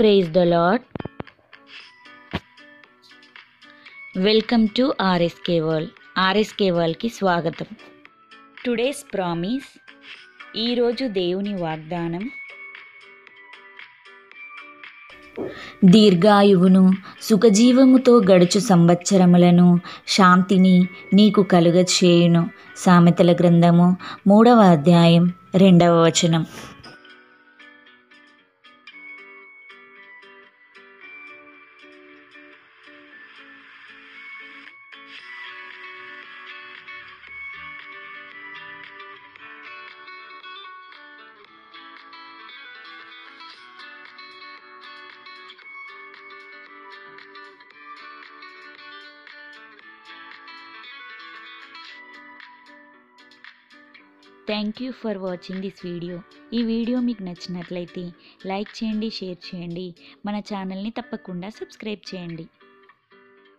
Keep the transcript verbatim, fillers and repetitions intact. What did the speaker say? Praise the Lord. Welcome to R S K World. R S K World కి స్వాగతం. Today's promise, ఈ రోజు దేవుని వాగ్దానం దీర్ఘాయువును సుఖజీవముతో గడుచు సంవత్సరములను శాంతిని నీకు కలుగ చేయును. సామెతల గ్రంథము మూడవ అధ్యాయం రెండవ వచనం. Thank you for watching this video. ఈ వీడియో మీకు నచ్చినట్లయితే లైక్ చేయండి, షేర్ చేయండి, మన ఛానల్ని తప్పకుండా సబ్స్క్రైబ్ చేయండి.